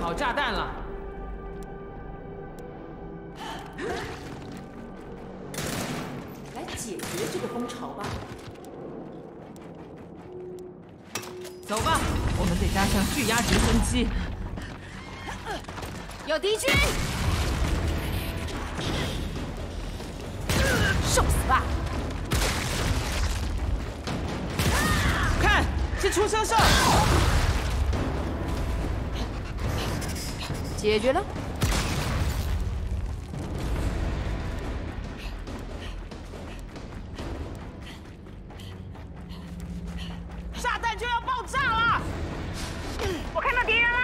好炸弹了。来解决这个风潮吧。走吧，我们得搭上巨压直升机。有敌军！受死吧！看，是出生兽。 解决了。炸弹就要爆炸了！我看到敌人了，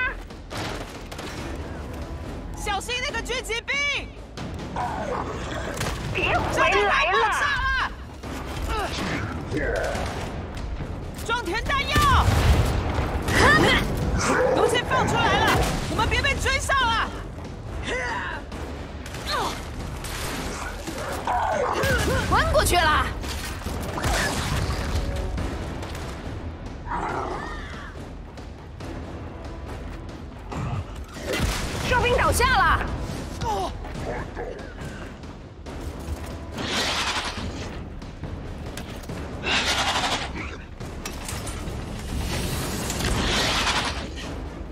小心那个狙击兵！别回来了！炸了！装填弹药！东西放出来了。 我们别被追上了！昏过去了！哨兵倒下了！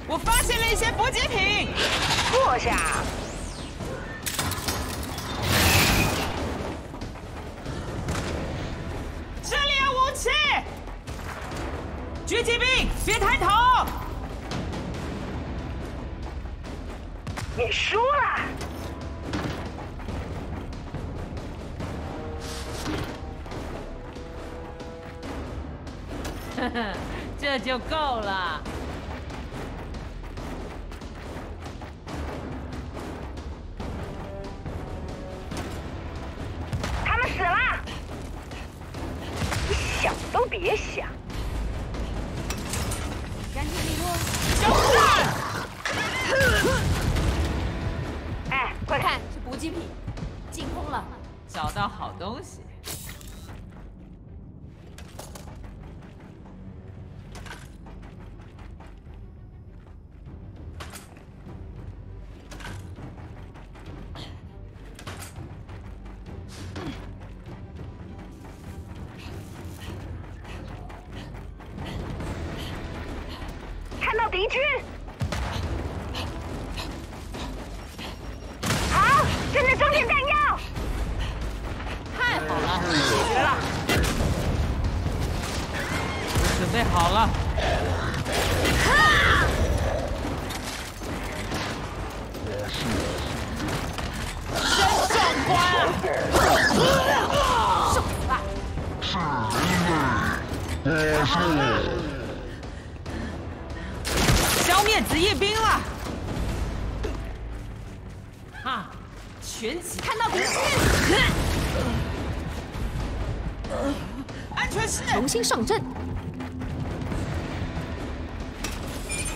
我发现了一些补给品，坐下。这里有武器，狙击兵，别抬头。你输了。呵呵，这就够了。 别想！赶紧利落！交战！哎，快看，是补给品，进攻了，找到好东西。敌军！好，正在装填弹药。太好了，解决了。我准备好了。真壮观！受死吧！是你们，我是我。 灭子夜兵了！啊，全体看到敌军！安全室重新上阵，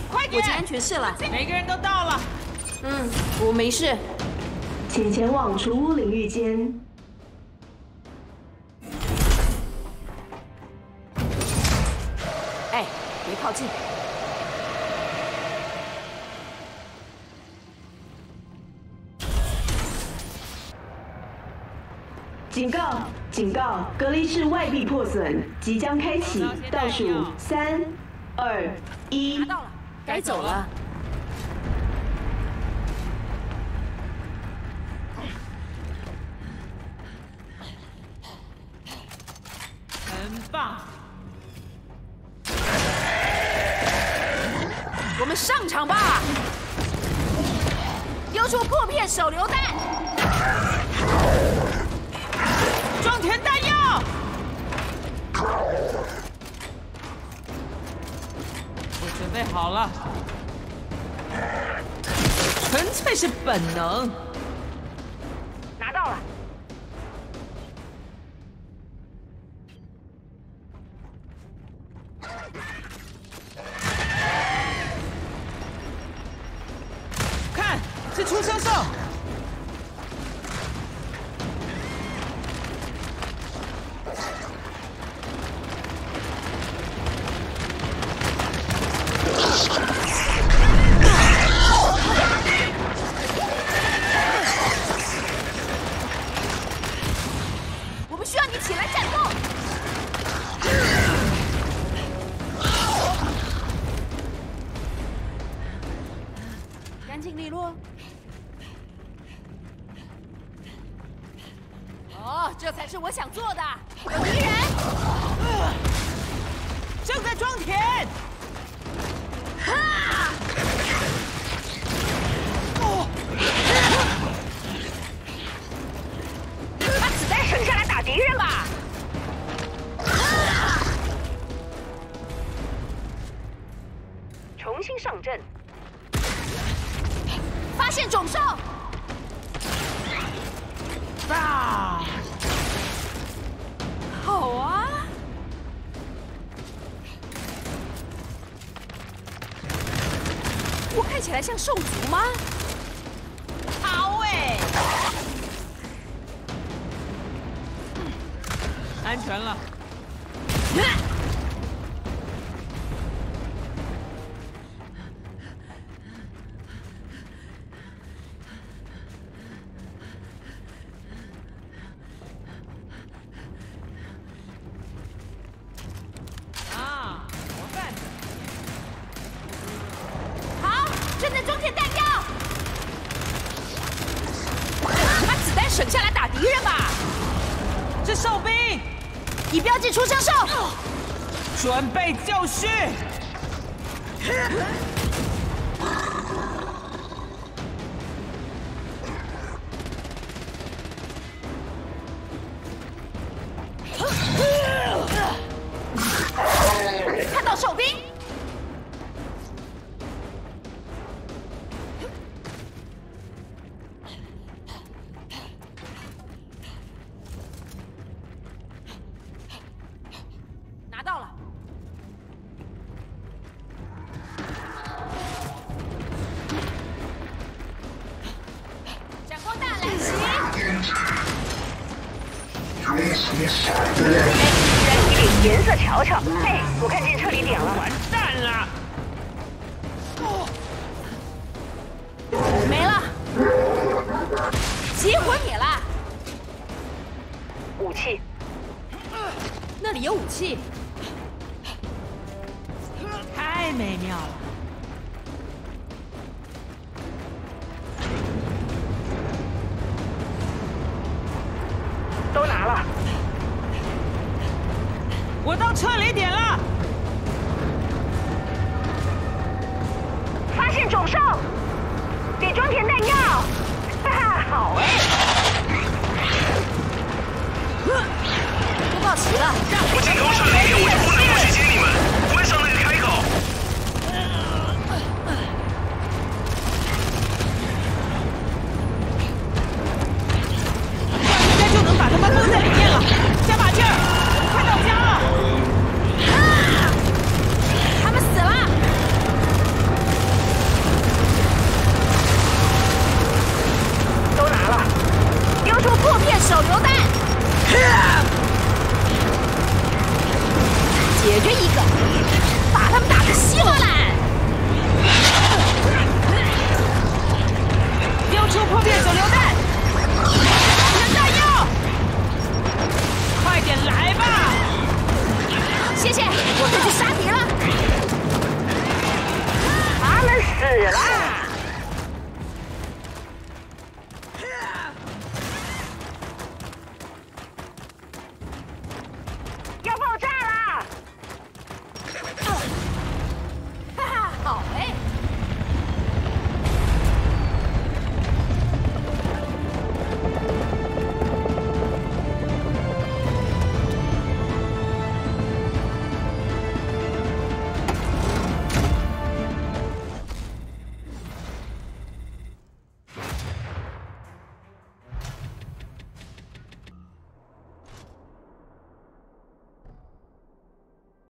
快点！我进安全室了，每个人都到了。嗯，我没事，请前往储物领域间。 哎，别靠近！ 警告！警告！隔离室外壁破损，即将开启倒数3、2、1。拿到了，该走了。很棒！我们上场吧！丢出破片手榴弹！ 装填弹药！我准备好了，纯粹是本能。拿到了。看，是出生兽。干净利落。哦，这才是我想做的。有敌人，正在装填。哈！把子弹伸下来打敌人吧。 重新上阵，发现种兽！啊！好啊！我看起来像兽族吗？好哎！安全了。 准备教训！看到哨兵！拿到了。 颜色瞧瞧，哎，我看见撤离点了。完蛋了，没了，结果你了。武器，那里有武器，太美妙了。 我到撤离点了，发现种兽，给装填弹药，哈哈，好哎！都到齐了。